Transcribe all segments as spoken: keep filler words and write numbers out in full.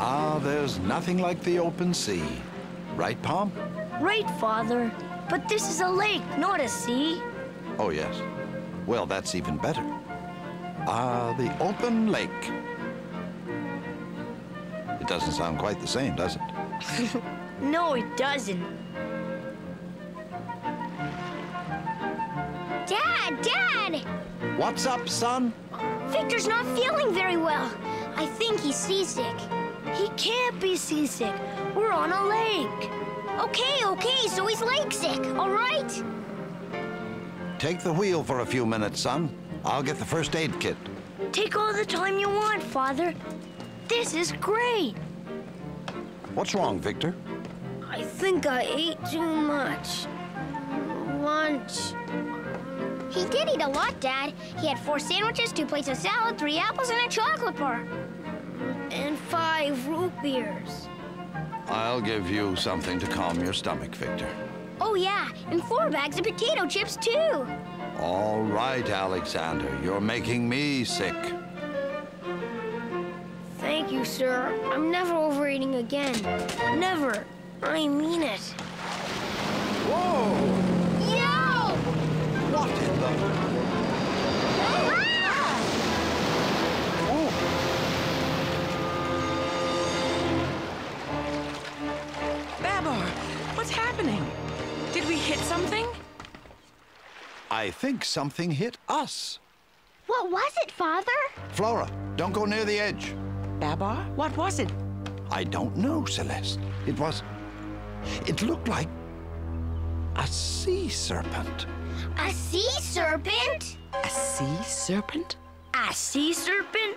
Ah, there's nothing like the open sea. Right, Pom? Right, Father. But this is a lake, not a sea. Oh, yes. Well, that's even better. Ah, the open lake. It doesn't sound quite the same, does it? No, it doesn't. Dad, Dad! What's up, son? Victor's not feeling very well. I think he's seasick. He can't be seasick. We're on a lake. Okay, okay, so he's lake sick, all right? Take the wheel for a few minutes, son. I'll get the first aid kit. Take all the time you want, Father. This is great. What's wrong, Victor? I think I ate too much. Lunch. He did eat a lot, Dad. He had four sandwiches, two plates of salad, three apples, and a chocolate bar. And five root beers. I'll give you something to calm your stomach, Victor. Oh, yeah, and four bags of potato chips, too. All right, Alexander, you're making me sick. Thank you, sir. I'm never overeating again. Never. I mean it. Whoa! What in the... Ah! Oh. Babar, what's happening? Did we hit something? I think something hit us. What was it, Father? Flora, don't go near the edge. Babar, what was it? I don't know, Celeste. It was... It looked like... a sea serpent. A sea serpent? A sea serpent? A sea serpent?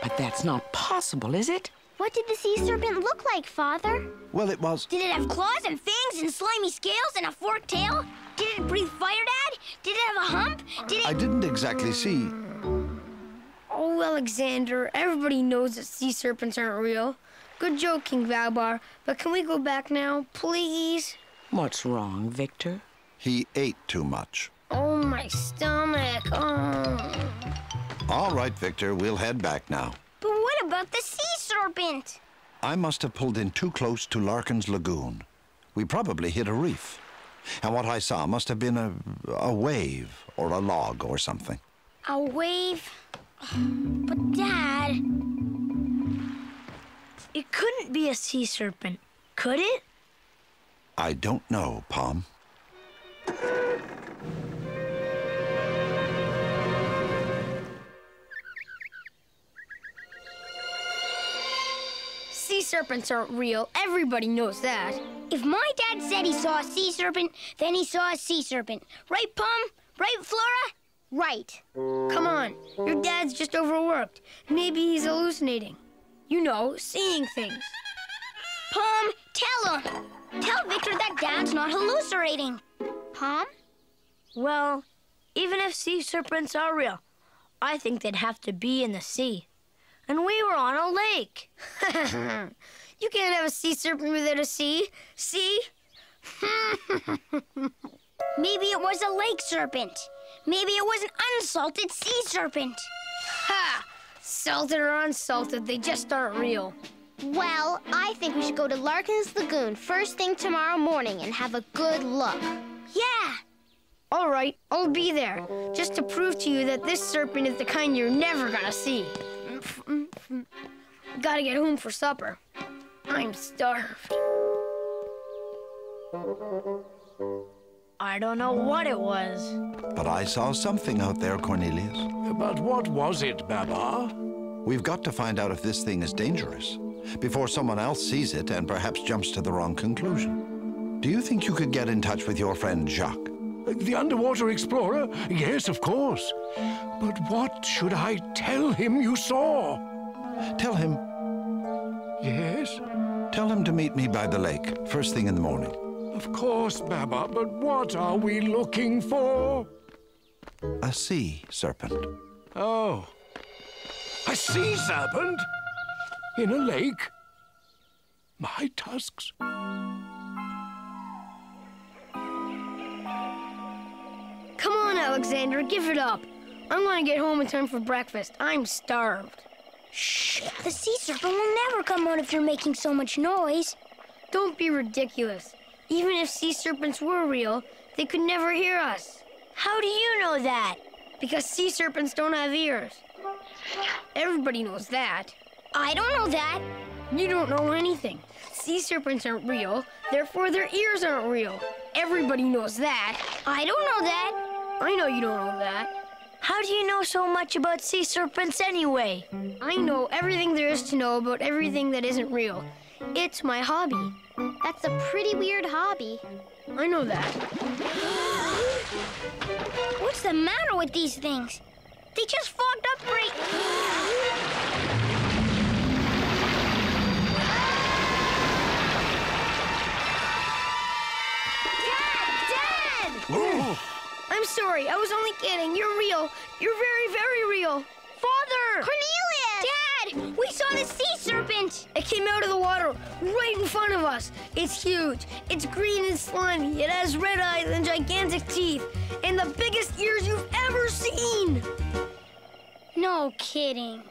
But that's not possible, is it? What did the sea serpent look like, Father? Well, it was... Did it have claws and fangs and slimy scales and a forked tail? Did it breathe fire, Dad? Did it have a hump? Did it... I didn't exactly see. Oh, Alexander, everybody knows that sea serpents aren't real. Good joking, Babar, but can we go back now, please? What's wrong, Victor? He ate too much. Oh, my stomach. Oh. All right, Victor, we'll head back now. But what about the sea serpent? I must have pulled in too close to Larkin's Lagoon. We probably hit a reef. And what I saw must have been a, a wave or a log or something. A wave? But, Dad... It couldn't be a sea serpent, could it? I don't know, Pom. Sea serpents aren't real. Everybody knows that. If my dad said he saw a sea serpent, then he saw a sea serpent. Right, Pom? Right, Flora? Right. Come on. Your dad's just overworked. Maybe he's hallucinating. You know, seeing things. Pom, tell him. Tell Victor that Dad's not hallucinating. Pom? Well, even if sea serpents are real, I think they'd have to be in the sea. And we were on a lake. You can't have a sea serpent without a sea. See? Maybe it was a lake serpent. Maybe it was an unsalted sea serpent. Ha! Salted or unsalted, they just aren't real. Well, I think we should go to Larkin's Lagoon first thing tomorrow morning and have a good look. Yeah! All right, I'll be there, just to prove to you that this serpent is the kind you're never gonna see. Gotta get home for supper. I'm starved. I don't know what it was. But I saw something out there, Cornelius. But what was it, Babar? We've got to find out if this thing is dangerous before someone else sees it and perhaps jumps to the wrong conclusion. Do you think you could get in touch with your friend Jacques? The underwater explorer? Yes, of course. But what should I tell him you saw? Tell him... Yes? Tell him to meet me by the lake, first thing in the morning. Of course, Baba, but what are we looking for? A sea serpent. Oh. A sea serpent? In a lake? My tusks. Come on, Alexander, give it up. I'm gonna get home in time for breakfast. I'm starved. Shh! The sea serpent will never come on if you're making so much noise. Don't be ridiculous. Even if sea serpents were real, they could never hear us. How do you know that? Because sea serpents don't have ears. Everybody knows that. I don't know that. You don't know anything. Sea serpents aren't real, therefore their ears aren't real. Everybody knows that. I don't know that. I know you don't know that. How do you know so much about sea serpents anyway? I know everything there is to know about everything that isn't real. It's my hobby. That's a pretty weird hobby. I know that. What's the matter with these things? They just fogged up right... I'm sorry, I was only kidding. You're real. You're very, very real. Father! Cornelius! Dad! We saw the sea serpent! It came out of the water right in front of us. It's huge. It's green and slimy. It has red eyes and gigantic teeth. And the biggest ears you've ever seen! No kidding.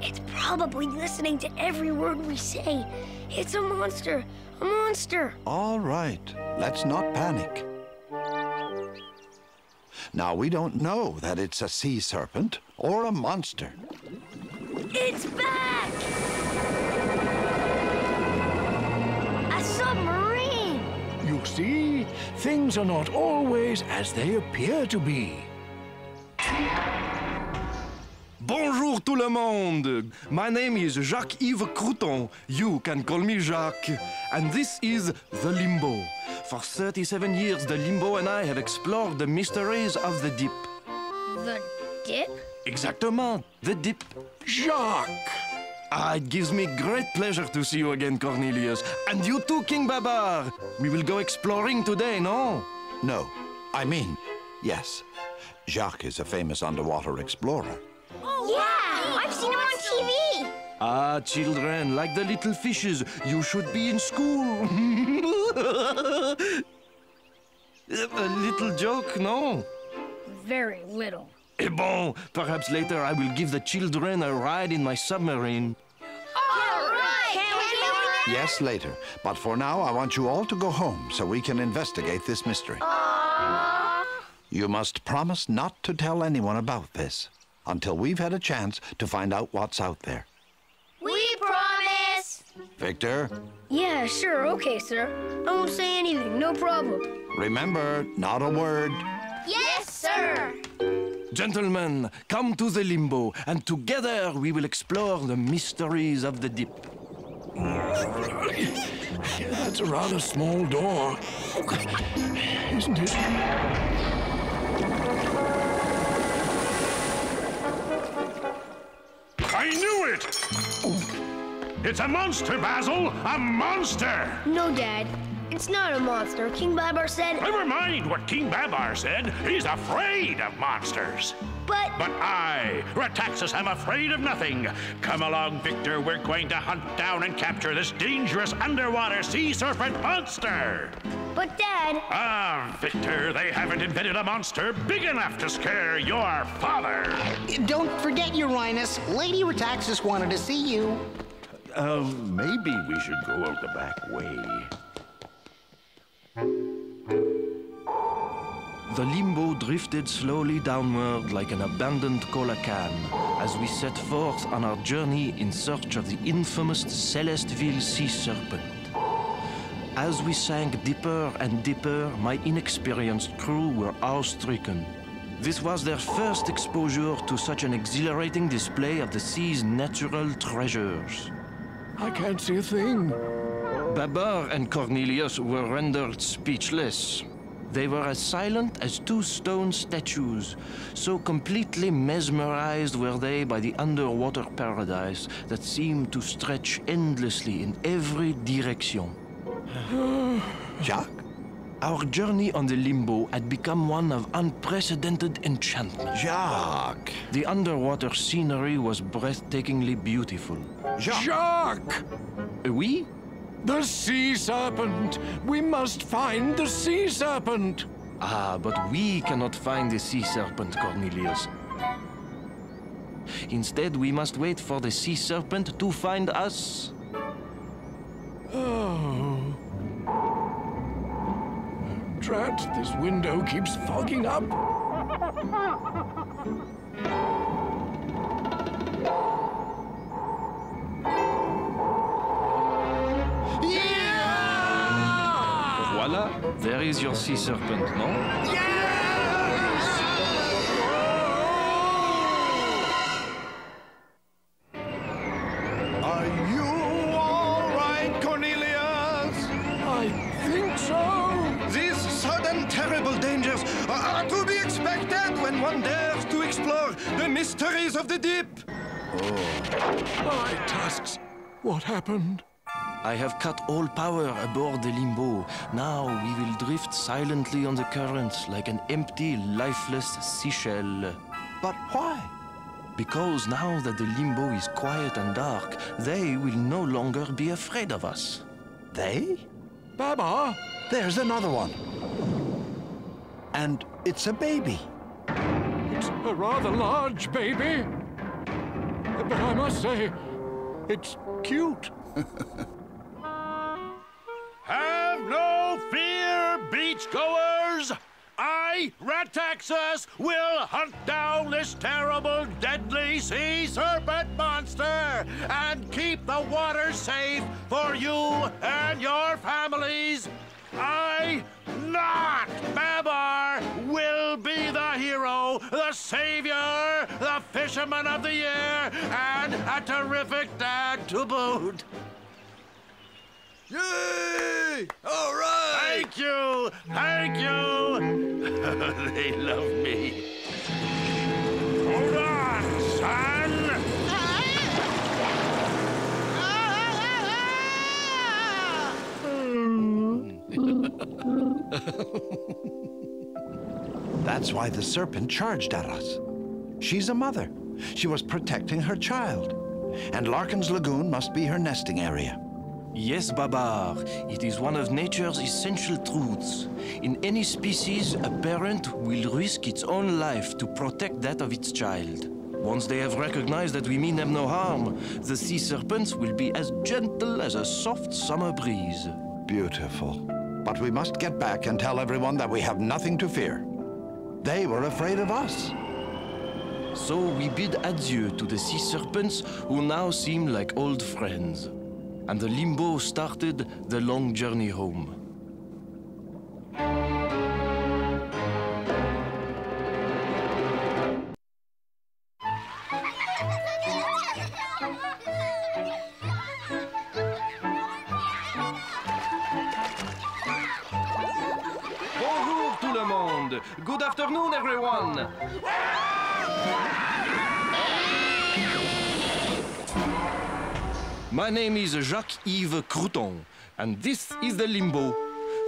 It's probably listening to every word we say. It's a monster. A monster. All right. Let's not panic. Now, we don't know that it's a sea serpent or a monster. It's back! A submarine! You see, things are not always as they appear to be. Bonjour tout le monde! My name is Jacques-Yves Cousteau. You can call me Jacques. And this is the Limbo. For thirty-seven years, the Limbo and I have explored the mysteries of the deep. The dip? Exactement, the dip. Jacques! Ah, it gives me great pleasure to see you again, Cornelius. And you too, King Babar. We will go exploring today, no? No, I mean, yes. Jacques is a famous underwater explorer. Oh, yeah! Wow. I've seen him on T V! Ah, children, like the little fishes, you should be in school. A little joke, no? Very little. Eh bon, perhaps later I will give the children a ride in my submarine. All right! Can we do that? Yes, later. But for now, I want you all to go home so we can investigate this mystery. Aww. You must promise not to tell anyone about this until we've had a chance to find out what's out there. We promise! Victor? Yeah, sure, okay, sir. I won't say anything, no problem. Remember, not a word. Yes, sir! Gentlemen, come to the Limbo, and together we will explore the mysteries of the deep. That's a rather small door, isn't it? I knew it! It's a monster, Basil! A monster! No, Dad. It's not a monster. King Babar said... Never mind what King Babar said. He's afraid of monsters. But... But I, Rataxes, am afraid of nothing. Come along, Victor. We're going to hunt down and capture this dangerous underwater sea serpent monster. But, Dad... Ah, Victor, they haven't invented a monster big enough to scare your father. Don't forget, Uranus. Lady Rataxes wanted to see you. Uh, maybe we should go out the back way. The Limbo drifted slowly downward like an abandoned cola can as we set forth on our journey in search of the infamous Celesteville Sea Serpent. As we sank deeper and deeper, my inexperienced crew were awe-stricken. This was their first exposure to such an exhilarating display of the sea's natural treasures. I can't see a thing. Babar and Cornelius were rendered speechless. They were as silent as two stone statues, so completely mesmerized were they by the underwater paradise that seemed to stretch endlessly in every direction. Jacques? Our journey on the Limbo had become one of unprecedented enchantment. Jacques! The underwater scenery was breathtakingly beautiful. Jacques! Jacques! Oui? The sea serpent! We must find the sea serpent! Ah, but we cannot find the sea serpent, Cornelius. Instead, we must wait for the sea serpent to find us. Oh. Drat, this window keeps fogging up. Yeah! Voila, there is your sea serpent, no? Yeah! What happened? I have cut all power aboard the Limbo. Now we will drift silently on the current like an empty, lifeless seashell. But why? Because now that the Limbo is quiet and dark, they will no longer be afraid of us. They? Babar! There's another one. And it's a baby. It's a rather large baby. But I must say, it's cute. Have no fear, beachgoers! I, Rataxes, will hunt down this terrible, deadly sea serpent monster and keep the water safe for you and your families. I, not Babar, will be the hero, the savior, the fisherman of the year, and a terrific dad to boot. Yay! All right! Thank you! Thank you! They love me. Hold on, son! That's why the serpent charged at us. She's a mother. She was protecting her child. And Larkin's Lagoon must be her nesting area. Yes, Babar. It is one of nature's essential truths. In any species, a parent will risk its own life to protect that of its child. Once they have recognized that we mean them no harm, the sea serpents will be as gentle as a soft summer breeze. Beautiful. But we must get back and tell everyone that we have nothing to fear. They were afraid of us. So we bid adieu to the sea serpents, who now seem like old friends. And the Limbo started the long journey home. Good afternoon, everyone! My name is Jacques-Yves Cousteau, and this is the Limbo.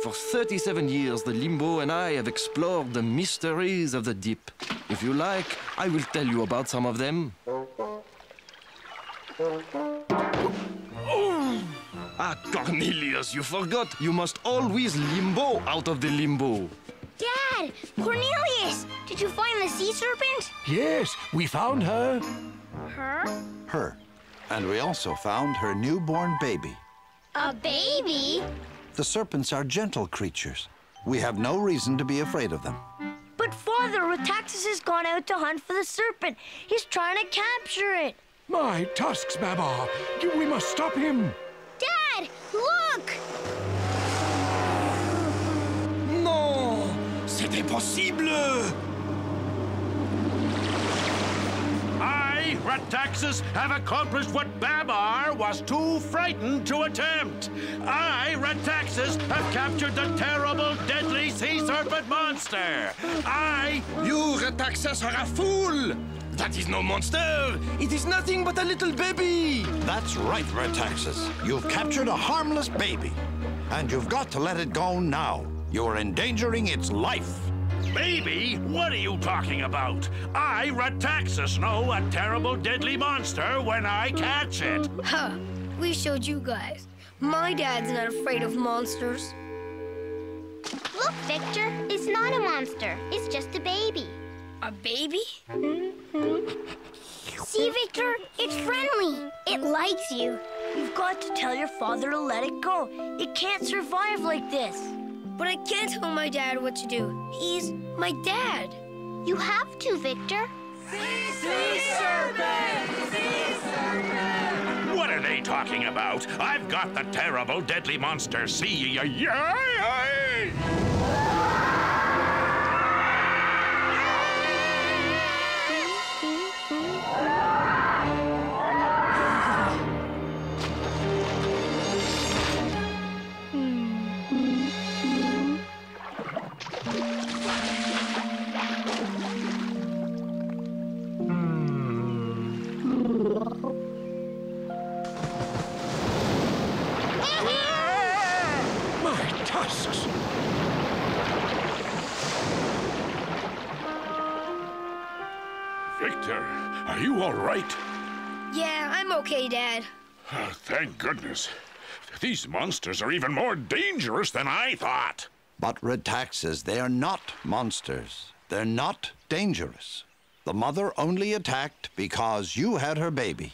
For thirty-seven years, the Limbo and I have explored the mysteries of the deep. If you like, I will tell you about some of them. Ah, Cornelius, you forgot. You must always Limbo out of the Limbo. Dad! Cornelius! Did you find the sea serpent? Yes, we found her. Her? Her. And we also found her newborn baby. A baby? The serpents are gentle creatures. We have no reason to be afraid of them. But Father, Rataxes has gone out to hunt for the serpent. He's trying to capture it. My tusks, Babar! We must stop him! Dad! Look! C'était possible! I, Rataxes, have accomplished what Babar was too frightened to attempt. I, Rataxes, have captured the terrible, deadly sea serpent monster. I, you, Rataxes, are a fool! That is no monster! It is nothing but a little baby! That's right, Rataxes. You've captured a harmless baby. And you've got to let it go now. You're endangering its life. Baby? What are you talking about? I, Rataxes, know a terrible, deadly monster when I catch it. Huh. We showed you guys. My dad's not afraid of monsters. Look, Victor. It's not a monster. It's just a baby. A baby? Mm-hmm. See, Victor? It's friendly. It likes you. You've got to tell your father to let it go. It can't survive like this. But I can't tell my dad what to do. He's my dad. You have to, Victor. Sea Serpent! Sea Serpent! What are they talking about? I've got the terrible, deadly monster, Sea Serpent! Are you all right? Yeah, I'm okay, Dad. Oh, thank goodness. These monsters are even more dangerous than I thought. But Rataxes, they are not monsters. They're not dangerous. The mother only attacked because you had her baby.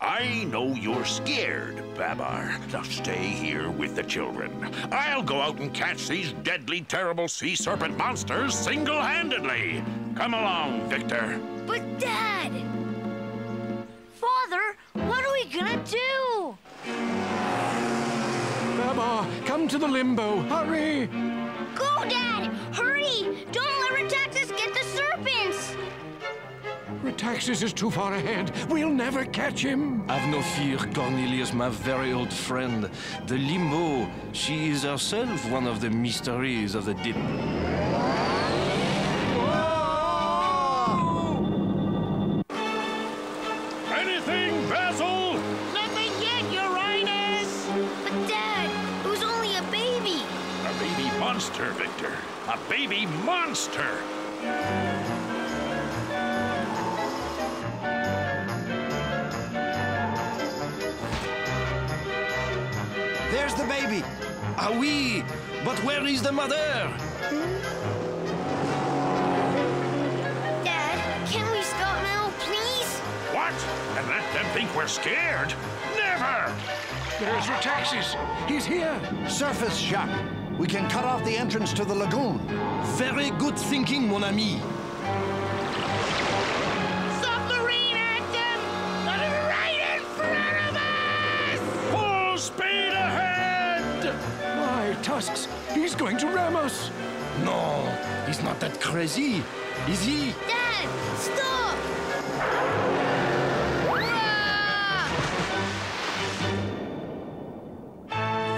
I know you're scared, Babar. Now stay here with the children. I'll go out and catch these deadly, terrible sea serpent monsters single-handedly. Come along, Victor. But, Dad! Father, what are we gonna do? Babar, come to the Limbo. Hurry! Go, Dad! Hurry! Don't let Rataxes get the serpents! Rataxes is too far ahead. We'll never catch him. Have no fear, Cornelius, my very old friend. The Limbo, she is herself one of the mysteries of the deep. Whoa! Anything, Basil? Nothing yet, Your Highness. But, Dad, it was only a baby. A baby monster, Victor. A baby monster. There's the baby. Ah oui, but where is the mother? Dad, can we stop now, please? What? And let them think we're scared? Never! There's Rataxes. He's here. Surface, Jacques. We can cut off the entrance to the lagoon. Very good thinking, mon ami. Submarine at them! Right in front of us! Full speed ahead! My tusks! He's going to ram us! No, he's not that crazy, is he? Dad, stop!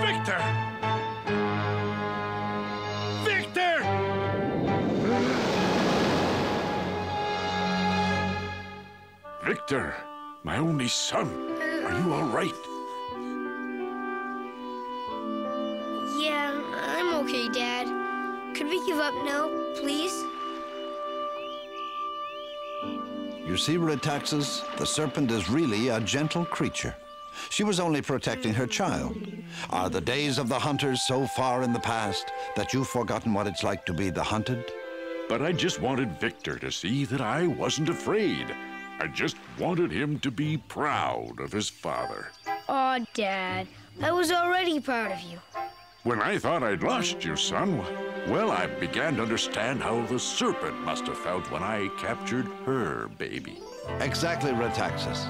Victor! Victor! Victor, my only son, are you all right? Okay, Dad. Could we give up now, please? You see, Rataxes, the serpent is really a gentle creature. She was only protecting her child. Are the days of the hunters so far in the past that you've forgotten what it's like to be the hunted? But I just wanted Victor to see that I wasn't afraid. I just wanted him to be proud of his father. Aw, Dad, I was already proud of you. When I thought I'd lost you, son, well, I began to understand how the serpent must have felt when I captured her baby. Exactly, Rataxes.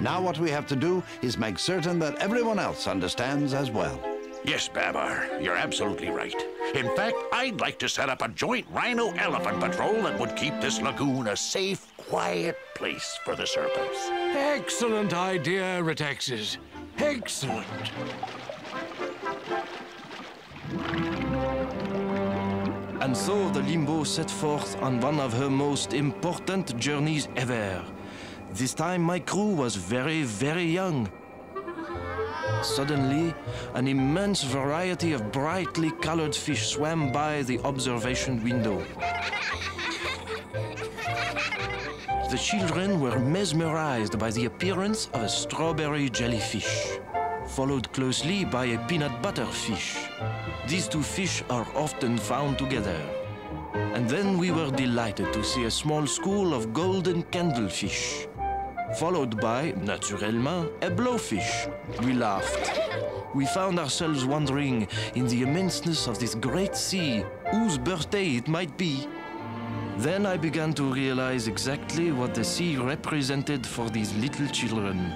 Now what we have to do is make certain that everyone else understands as well. Yes, Babar, you're absolutely right. In fact, I'd like to set up a joint rhino-elephant patrol that would keep this lagoon a safe, quiet place for the serpents. Excellent idea, Rataxes. Excellent. And so the Limbo set forth on one of her most important journeys ever. This time my crew was very, very young. Suddenly, an immense variety of brightly colored fish swam by the observation window. The children were mesmerized by the appearance of a strawberry jellyfish, followed closely by a peanut butter fish. These two fish are often found together. And then we were delighted to see a small school of golden candlefish, followed by, naturellement, a blowfish. We laughed. We found ourselves wondering in the immenseness of this great sea, whose birthday it might be. Then I began to realize exactly what the sea represented for these little children.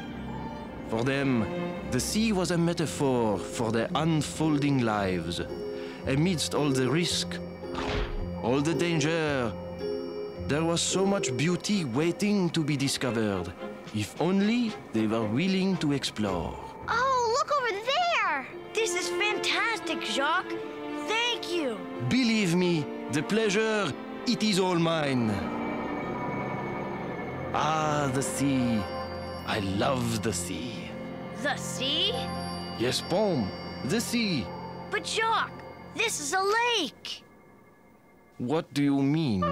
For them, the sea was a metaphor for their unfolding lives. Amidst all the risk, all the danger, there was so much beauty waiting to be discovered, if only they were willing to explore. Oh, look over there! This is fantastic, Jacques. Thank you. Believe me, the pleasure, it is all mine. Ah, the sea. I love the sea. The sea? Yes, Pomme, the sea. But Jacques, this is a lake. What do you mean?